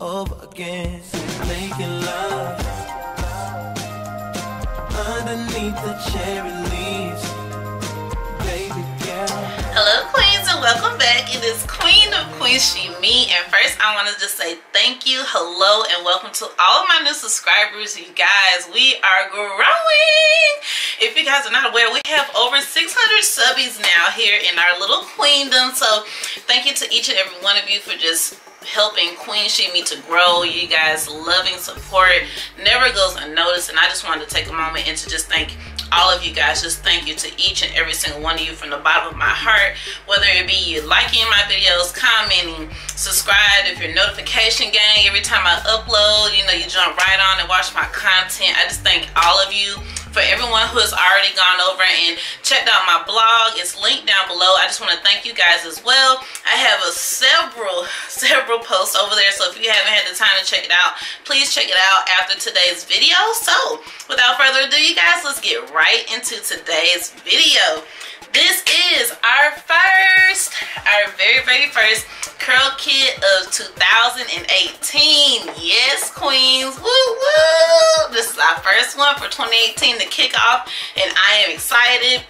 over again, making love underneath the cherry leaves, baby girl. Hello queens and welcome back. It is Queen of QueenSheeMee, and first I want to just say thank you, hello, and welcome to all of my new subscribers. You guys, we are growing. If you guys are not aware, we have over 600 subbies now here in our little queendom, so thank you to each and every one of you for just helping QueenSheeMee to grow. You guys' loving support never goes unnoticed, and I just wanted to take a moment and to just thank all of you guys. Just thank you to each and every single one of you from the bottom of my heart, whether it be you liking my videos, commenting, subscribe, if your notification gang, every time I upload, you know, you jump right on and watch my content. I just thank all of you. For everyone who has already gone over and checked out my blog, it's linked down below. I just want to thank you guys as well. I have a several posts over there, so if you haven't had the time to check it out, please check it out after today's video. So without further ado, you guys, let's get right into today's video. This is our very, very first Curl Kit of 2018. Yes, queens. Woo, woo. This is our first one for 2018 to kick off, and I am excited.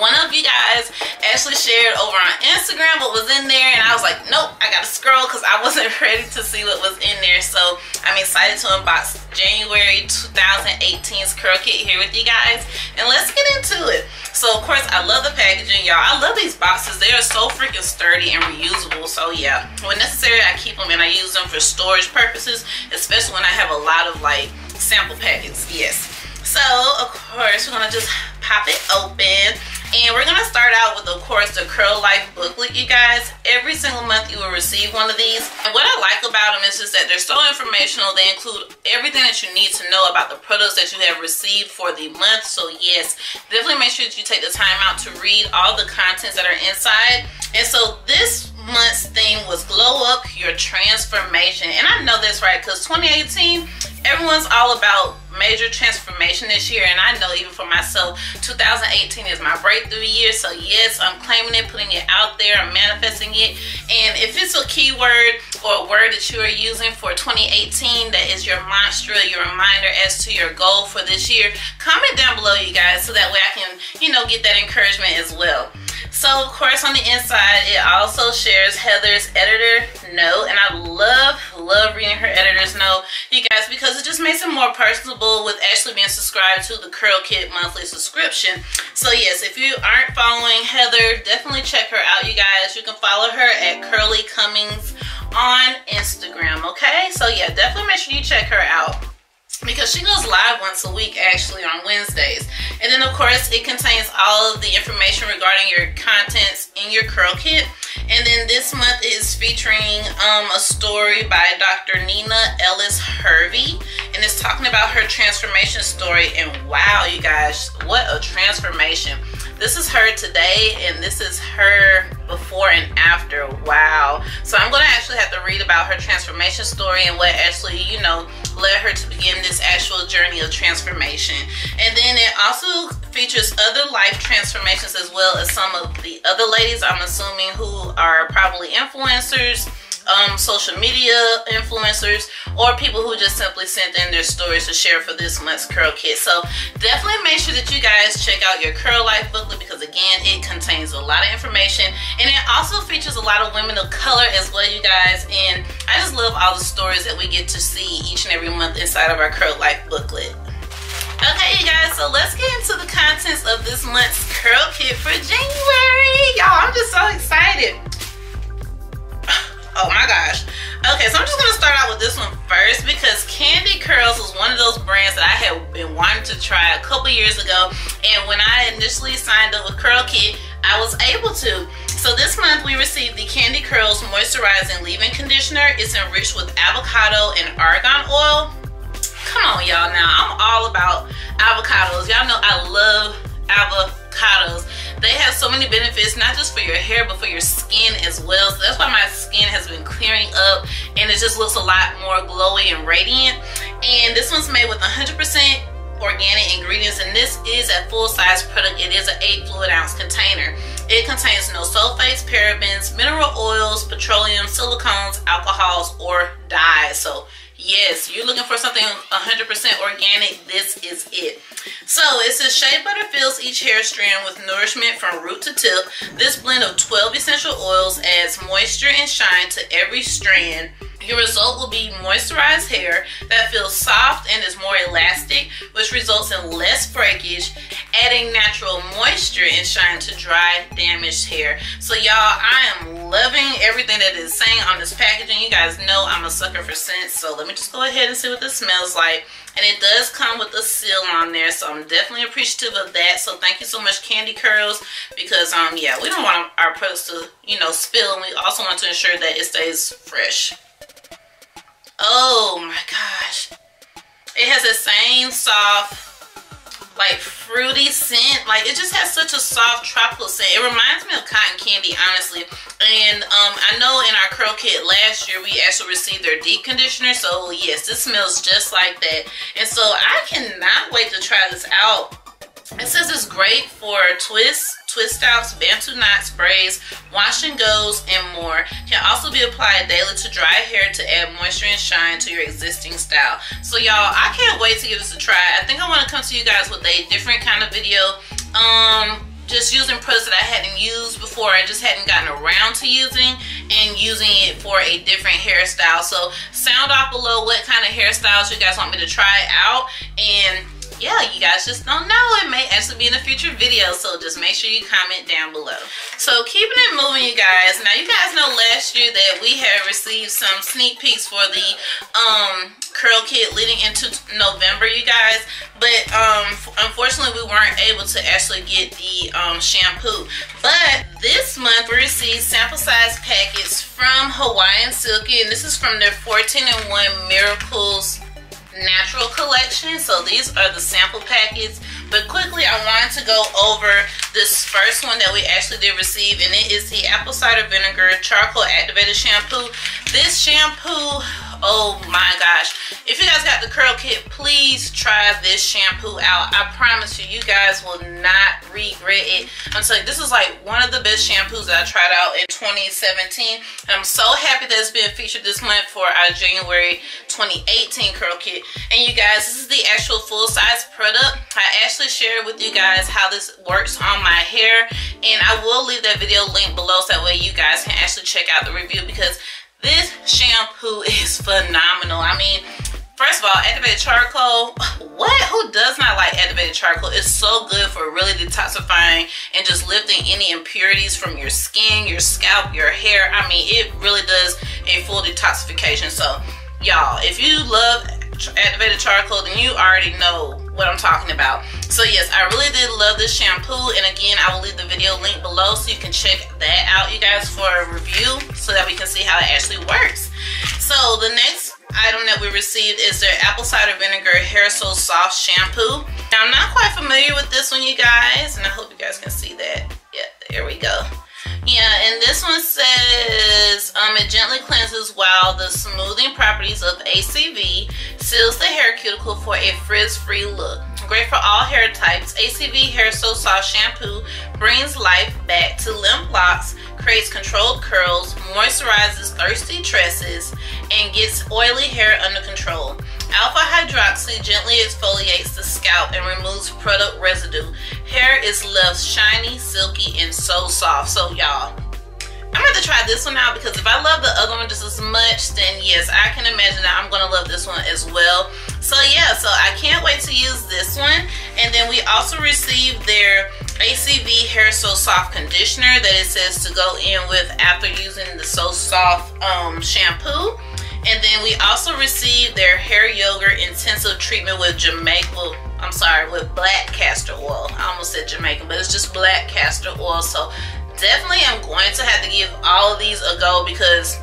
One of you guys actually shared over on Instagram what was in there, and I was like, nope, I gotta scroll because I wasn't ready to see what was in there. So I'm excited to unbox January 2018's Curl Kit here with you guys, and let's get into it. So of course, I love the packaging, y'all. I love these boxes. They are so freaking sturdy and reusable. So yeah, when necessary, I keep them and I use them for storage purposes, especially when I have a lot of like sample packets. Yes. So of course, we're gonna just pop it open, and we're gonna start out with, of course, the Curl Life booklet. You guys, every single month you will receive one of these, and what I like about them is just that they're so informational. They include everything that you need to know about the products that you have received for the month. So yes, definitely make sure that you take the time out to read all the contents that are inside. And so this month's theme was glow up your transformation, and I know this, right? Because 2018, everyone's all about major transformation this year, and I know even for myself, 2018 is my breakthrough year. So yes, I'm claiming it, putting it out there, I'm manifesting it. And if it's a keyword or a word that you are using for 2018 that is your mantra, your reminder as to your goal for this year, comment down below, you guys, so that way I can, you know, get that encouragement as well. So of course, on the inside, it also shares Heather's editor note, and I love reading her editor's note, you guys, because it just makes it more personable with actually being subscribed to the Curl Kit monthly subscription. So yes, if you aren't following Heather, definitely check her out, you guys. You can follow her at Curly Cummings on Instagram, okay? So yeah, definitely make sure you check her out, because she goes live once a week, actually, on Wednesdays. And then of course, it contains all of the information regarding your contents in your Curl Kit. And then this month is featuring a story by Dr. Nina Ellis Hervey, and it's talking about her transformation story. And wow, you guys, what a transformation. This is her today, and this is her before and after. Wow. So I'm going to actually have to read about her transformation story and what actually, you know, led her to begin this actual journey of transformation. And then it also features other life transformations, as well as some of the other ladies, I'm assuming, who are probably influencers, social media influencers, or people who just simply sent in their stories to share for this month's Curl Kit. So definitely make sure that you guys check out your Curl Life booklet, because again, it contains a lot of information, and it also features a lot of women of color as well, you guys. And I just love all the stories that we get to see each and every month inside of our Curl Life booklet. Okay, you guys, so let's get into the contents of this month's Curl Kit for January. Y'all, I'm just so excited. Oh my gosh. Okay, so I'm just going to start out with this one first, because Candy Curls was one of those brands that I had been wanting to try a couple years ago, and when I initially signed up with Curl Kit, I was able to. So this month we received the Candy Curls Moisturizing Leave-In Conditioner. It's enriched with avocado and argan oil. Come on, y'all, now I'm all about avocados. Y'all know I love avocados. They have so many benefits, not just for your hair, but for your skin as well. So that's why my skin has been clearing up, and it just looks a lot more glowy and radiant. And this one's made with 100% organic ingredients, and this is a full-size product. It is an 8 fluid ounce container. It contains no sulfates, parabens, mineral oils, petroleum, silicones, alcohols, or dyes. So yes, you're looking for something 100% organic, this is it. So it says shea butter fills each hair strand with nourishment from root to tip. This blend of 12 essential oils adds moisture and shine to every strand. Your result will be moisturized hair that feels soft and is more elastic, which results in less breakage, adding natural moisture and shine to dry, damaged hair. So y'all, I am loving everything that is saying on this packaging. You guys know I'm a sucker for scents, so let me just go ahead and see what this smells like. And it does come with a seal on there, so I'm definitely appreciative of that. So thank you so much, Candy Curls, because yeah, we don't want our products to, you know, spill, and we also want to ensure that it stays fresh. Oh my gosh, it has the same soft, like, fruity scent. Like, it just has such a soft tropical scent. It reminds me of cotton candy, honestly. And I know in our Curl Kit last year we actually received their deep conditioner, so yes, this smells just like that. And so I cannot wait to try this out. It says it's great for twists, twist outs, bantu knots, braids, wash and goes, and more. Can also be applied daily to dry hair to add moisture and shine to your existing style. So y'all, I can't wait to give this a try. I think I want to come to you guys with a different kind of video. Just using products that I hadn't used before, I just hadn't gotten around to using, and using it for a different hairstyle. So sound off below what kind of hairstyles you guys want me to try out, and yeah, you guys just don't know. It may actually be in a future video, so just make sure you comment down below. So keeping it moving, you guys. Now, you guys know last year that we had received some sneak peeks for the Curl Kit leading into November, you guys. But unfortunately, we weren't able to actually get the shampoo. But this month, we received sample size packets from Hawaiian Silky, and this is from their 14-in-1 Miracles Natural collection. So these are the sample packets, but quickly I wanted to go over this first one that we actually did receive, and it is the apple cider vinegar charcoal activated shampoo. This shampoo, oh my gosh, if you guys got the Curl Kit, please try this shampoo out. I promise you, you guys will not regret it. I'm telling you, this is like one of the best shampoos that I tried out in 2017. I'm so happy that it's been featured this month for our January 2018 Curl Kit. And you guys, this is the actual full-size product. I actually shared with you guys how this works on my hair, and I will leave that video link below so that way you guys can actually check out the review, because this shampoo is phenomenal. I mean, first of all, activated charcoal. What? Who does not like activated charcoal? It's so good for really detoxifying and just lifting any impurities from your skin, your scalp, your hair. I mean, it really does a full detoxification. So, y'all, if you love activated charcoal, then you already know what I'm talking about. So yes, I really did love this shampoo, and again, I will leave the video link below so you can check that out, you guys, for a review so that we can see how it actually works. So the next item that we received is their apple cider vinegar hair so soft shampoo. Now, I'm not quite familiar with this one, you guys, and I hope you guys can see that. Yeah, there we go. Yeah, and this one says it gently cleanses while the smoothing properties of ACV seals the hair cuticle for a frizz-free look. Great for all hair types, ACV Hair So Soft Shampoo brings life back to limp locks, creates controlled curls, moisturizes thirsty tresses, and gets oily hair under control. Alpha hydroxy gently exfoliates the scalp and removes product residue. Hair is left shiny, silky, and so soft. So y'all, I'm going to try this one out, because if I love the other one just as much, then yes, I can imagine that I'm going to love this one as well. So yeah, so I can't wait to use this one. And then we also received their ACV Hair So Soft conditioner that it says to go in with after using the So Soft shampoo. And then we also received their hair yogurt intensive treatment with with black castor oil. I almost said Jamaican, but it's just black castor oil. So definitely I'm going to have to give all of these a go, because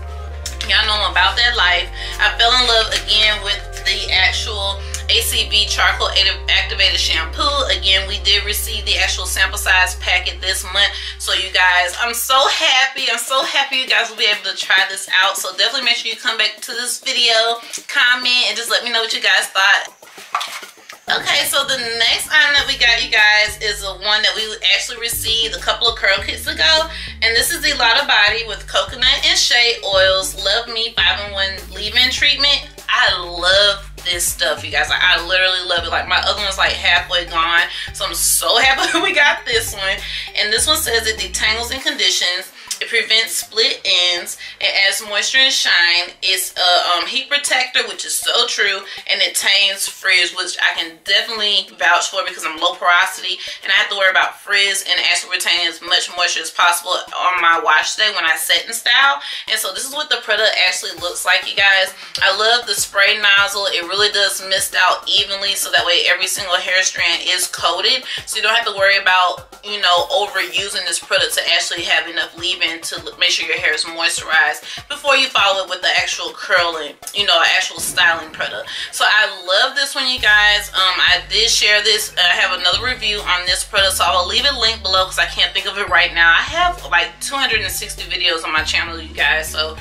y'all know I'm about that life. I fell in love again with the actual ACV charcoal activated shampoo. Again, we did receive the actual sample size packet this month. So you guys, I'm so happy. I'm so happy you guys will be able to try this out. So definitely make sure you come back to this video, comment, and just let me know what you guys thought. Okay, so the next item that we got, you guys, is the one that we actually received a couple of Curl Kits ago. And this is the Lotta Body with Coconut and Shea Oils Love Me 5-in-1 Leave-In Treatment. I love this stuff, you guys. Like, I literally love it. Like, my other one's like halfway gone. So I'm so happy we got this one. And this one says it detangles and conditions. It prevents split ends. It adds moisture and shine. It's a heat protector, which is so true. And it tames frizz, which I can definitely vouch for because I'm low porosity and I have to worry about frizz, and actually retain as much moisture as possible on my wash day when I set and style. And so this is what the product actually looks like, you guys. I love the spray nozzle. It really does mist out evenly, so that way every single hair strand is coated, so you don't have to worry about, you know, overusing this product to actually have enough leave-in to make sure your hair is moisturized before you follow it with the actual curling, you know, actual styling product. So I love this one, you guys. I did share this. I have another review on this product, so I'll leave a link below because I can't think of it right now. I have like 260 videos on my channel, you guys, so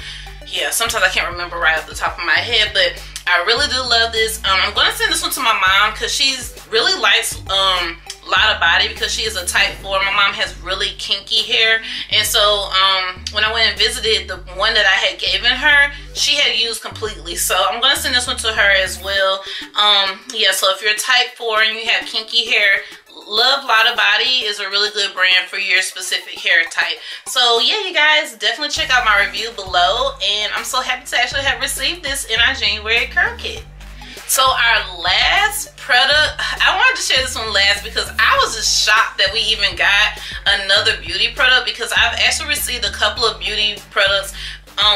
yeah, sometimes I can't remember right off the top of my head, but I really do love this. I'm going to send this one to my mom because she really likes Lotta Body because she is a type 4. My mom has really kinky hair, and so when I went and visited, the one that I had given her, she had used completely. So I'm going to send this one to her as well. Yeah, so if you're a type 4 and you have kinky hair, love Lotta Body is a really good brand for your specific hair type. So yeah, you guys, definitely check out my review below, and I'm so happy to actually have received this in our January Curl Kit. So our last product, I wanted to share this one last because I was just shocked that we even got another beauty product, because I've actually received a couple of beauty products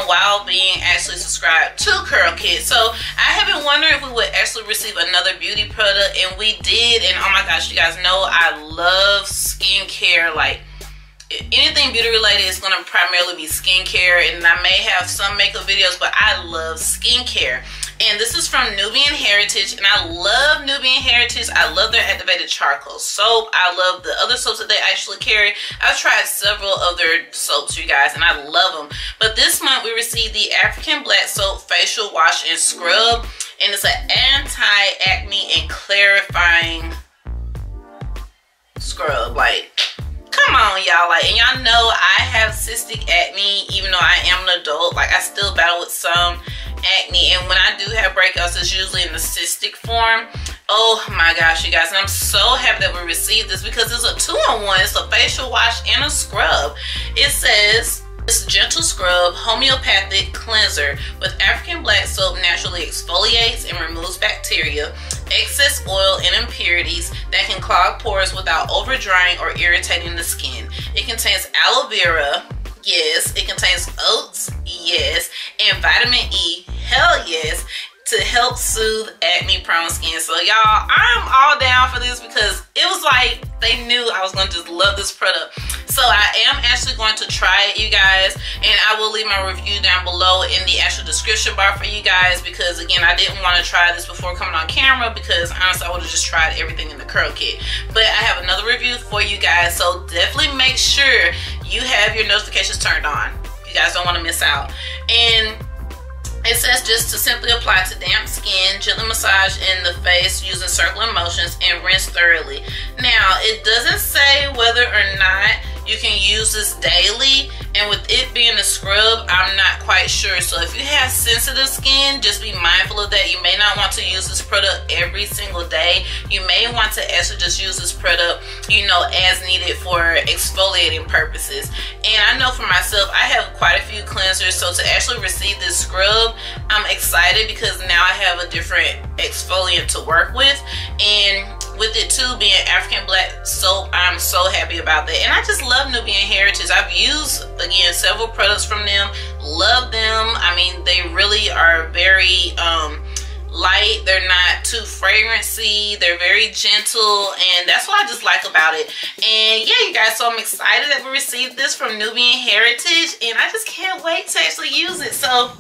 while being actually subscribed to Curl Kit. So I have been wondering if we would actually receive another beauty product, and we did. And oh my gosh, you guys know I love skincare. Like, anything beauty related is going to primarily be skincare, and I may have some makeup videos, but I love skincare. And this is from Nubian Heritage, and I love Nubian Heritage. I love their activated charcoal soap. I love the other soaps that they actually carry. I've tried several of their soaps, you guys, and I love them. But this month we received the African Black Soap Facial Wash and Scrub, and it's an anti-acne and clarifying scrub. Like, come on, y'all. Like, and y'all know I have cystic acne. Even though I am an adult, like, I still battle with some acne, and when I do have breakouts, it's usually in the cystic form. Oh my gosh, you guys, and I'm so happy that we received this because it's a 2-in-1. It's a facial wash and a scrub. It says it's a gentle scrub homeopathic cleanser with African black soap, naturally exfoliates and removes bacteria, excess oil, and impurities that can clog pores without over drying or irritating the skin. It contains aloe vera, yes. It contains oats, yes. And vitamin E, hell yes, to help soothe acne prone skin. So y'all, I'm all down for this because it was like they knew I was going to just love this product. So I am actually going to try it, you guys, and I will leave my review down below in the actual description bar for you guys, because again, I didn't want to try this before coming on camera because honestly I would have just tried everything in the Curl Kit. But I have another review for you guys, so definitely make sure you have your notifications turned on. You guys don't want to miss out. And it says just to simply apply to damp skin, gently massage in the face using circular motions, and rinse thoroughly. Now, it doesn't say whether or not you can use this daily, and with it being a scrub, I'm not quite sure. So if you have sensitive skin, just be mindful of that. You may not want to use this product every single day. You may want to actually just use this product, you know, as needed for exfoliating purposes. And I know for myself, I have quite a few cleansers, so to actually receive this scrub, I'm excited because now I have a different exfoliant to work with. And with it too being African black soap, I'm so happy about that. And I just love Nubian Heritage. I've used, again, several products from them. Love them. I mean, they really are very light. They're not too fragrancy. They're very gentle, and that's what I just like about it. And yeah, you guys, so I'm excited that we received this from Nubian Heritage, and I just can't wait to actually use it. So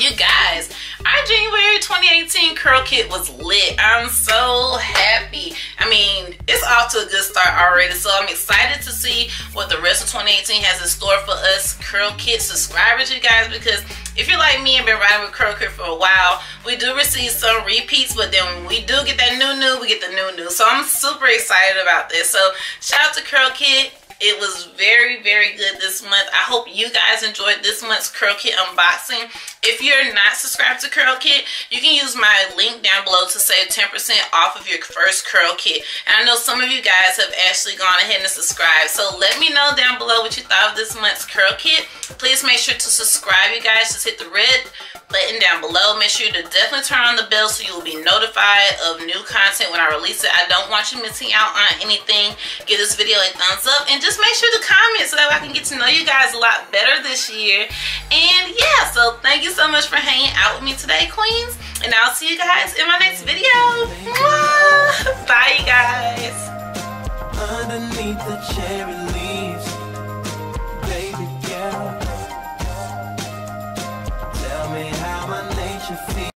you guys, our January 2018 Curl Kit was lit. I'm so happy. I mean, it's off to a good start already, so I'm excited to see what the rest of 2018 has in store for us Curl Kit subscribers, you guys, because If you're like me and been riding with Curl Kit for a while, we do receive some repeats, but then when we do get that new, we get the new. So I'm super excited about this. So shout out to Curl Kit. It was very, very good this month. I hope you guys enjoyed this month's Curl Kit unboxing. If you're not subscribed to Curl Kit, you can use my link down below to save 10% off of your first Curl Kit. And I know some of you guys have actually gone ahead and subscribed. So let me know down below what you thought of this month's Curl Kit. Please make sure to subscribe, you guys. Just hit the red button down below. Make sure to definitely turn on the bell so you'll be notified of new content when I release it. I don't want you missing out on anything. Give this video a thumbs up and just make sure to comment so that I can get to know you guys a lot better this year. And yeah, so thank you so much for hanging out with me today, Queens, and I'll see you guys in my next video. Mwah!